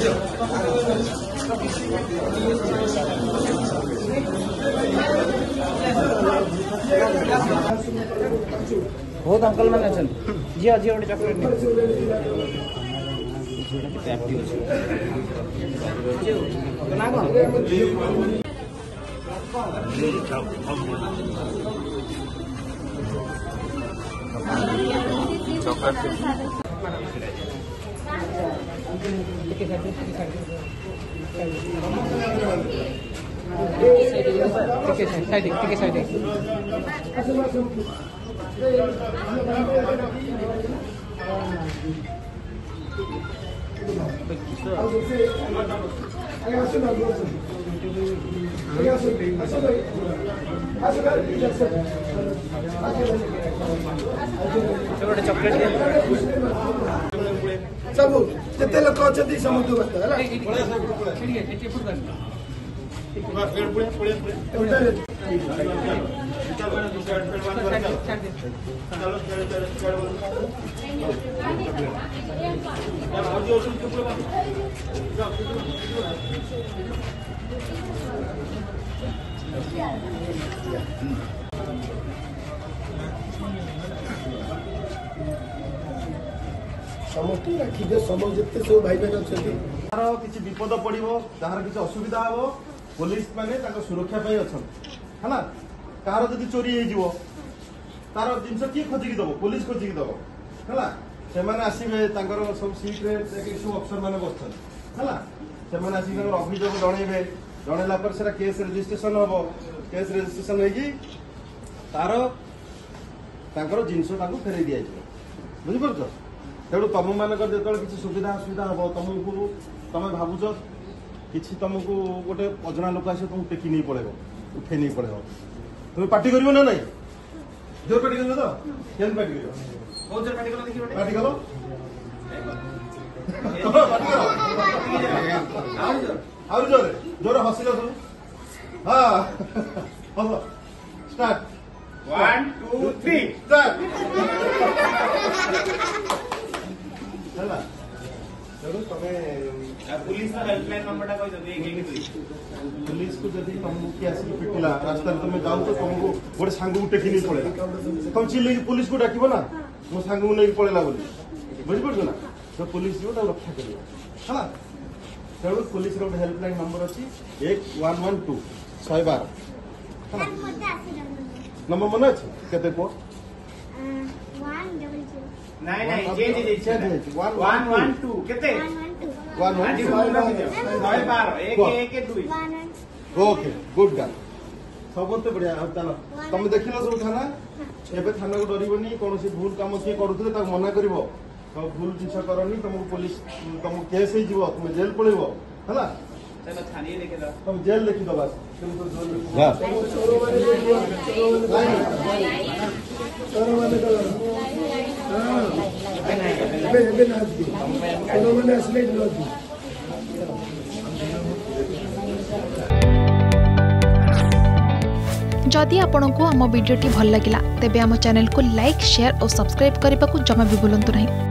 बहुत अंकल मैंने चल जी आज ये वाले चॉकलेट नहीं चॉकलेट चॉकलेट जिते लोक अच्छा समुद्र समस्ते रखिए समस्त जिते सब भाई बहन अच्छा किसी विपद पड़ो जार किसी असुविधा हम पुलिस मैंने सुरक्षा अच्छा है ना कहार जब चोरी हो तार जिन किए खोजिकी दब पुलिस खोजिकी दब है से आसवे सब सीट्रे सब अफसर मैंने बस है अभियोग जनइबे जनइला से केस रेजिस्ट्रेसन हम केस रेजिस्ट्रेसन हो जिनसा फेर दि बुझीप तेणु तुम मानक जो किसी सुविधा असुविधा हम तुमको तुम भावुच कि तुमको गोटे अजना लोक आस तुम टेकी नहीं पड़े उठे नहीं पड़े तुम पार्टी कर ना नहीं जोर पार्टी कर तो केन पार्टी कर पार्टी कल आर जोर जोर हसिल सब हाँ हम स्टार्ट 1 2 3 स्टार्ट चला चलो तमे पुलिस का हेल्पलाइन नंबर कोई जदी गेली कोई पुलिस को जदी तुमको की आसी पिटला रास्ता में तुम जाऊ तो तुमको बड़े सांगु टेकी नहीं पड़े तुम चिल्ले पुलिस को डाकिबो ना मो सांगु नहीं पड़ेला बोली बुझ पड़छ ना तो पुलिस जो रक्षा करियो हला चलो पुलिस रो हेल्पलाइन नंबर अछि 1112 112 हला मते आसी नंबर मन अछि केते को 9 9 जे 1 1 2 केते 1 1 2 ओके गुड गाइस सब तो बढ़िया चलो तुम देखिलो सब थाना एबे थाना को डरबनी कोनो से भूल काम के करथले त मना करबो तो भूल जिंसा करनी तुम पुलिस तुम केस हे जीवो तुम जेल पळेबो हला चलो थाने लेके दो तुम जेल लेके दो बस तुम तो जोर कोरोना असली लॉजिक। जदि आपंक आम भिड्टे भल लगा तेब आम चैनल को लाइक, शेयर और सब्सक्राइब करने को जमा भी भूलु ना।